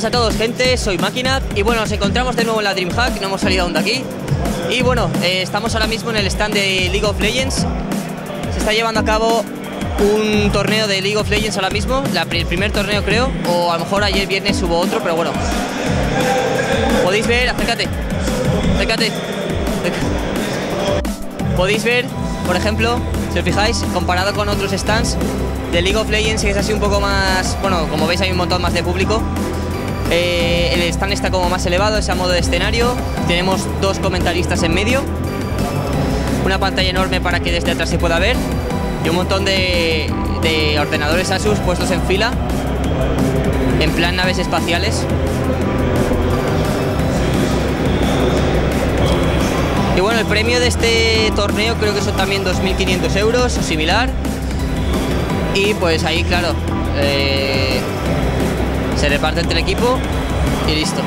buenas a todos, gente, soy Máquina y bueno, nos encontramos de nuevo en la Dreamhack, no hemos salido aún de aquí. Y bueno, estamos ahora mismo en el stand de League of Legends. Se está llevando a cabo un torneo de League of Legends ahora mismo, el primer torneo creo, o a lo mejor ayer viernes hubo otro, pero bueno. Podéis ver, acércate. Podéis ver, por ejemplo, si os fijáis, comparado con otros stands de League of Legends, que es así un poco más, bueno, como veis hay un montón más de público. El stand está como más elevado, es a modo de escenario. Tenemos dos comentaristas en medio, una pantalla enorme para que desde atrás se pueda ver y un montón de ordenadores Asus puestos en fila, en plan naves espaciales. Y bueno, el premio de este torneo creo que son también 2.500 euros o similar. Y pues ahí, claro, se reparte entre el equipo y listo.